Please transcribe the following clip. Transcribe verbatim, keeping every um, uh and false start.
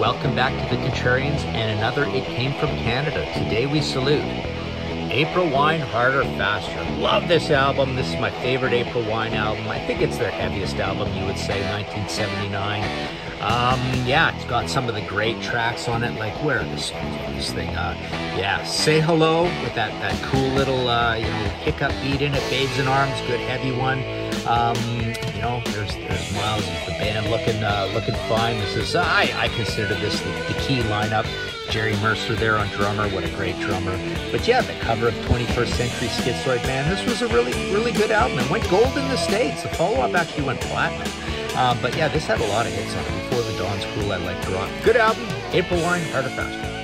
Welcome back to The Contrarians and another It Came From Canada. Today we salute April Wine, Harder, Faster. Love this album. This is my favorite April Wine album. I think it's their heaviest album, you would say, nineteen seventy-nine. Um, yeah, it's got some of the great tracks on it, like where are the songs on this thing? Uh, yeah, Say Hello with that, that cool little uh, you know, hiccup beat in it, Babes in Arms, good heavy one. Um, you know, there's there's Miles and the band looking uh, looking fine. This is uh, I I consider this the, the key lineup. Jerry Mercer there on drummer, what a great drummer. But yeah, the cover of twenty-first century Schizoid Man. This was a really really good album. It went gold in the States. The follow up actually went platinum. Uh, but yeah, this had a lot of hits on it. Before the Dawn's cool, I Like to Rock. Good album. April Wine, Harder, Faster.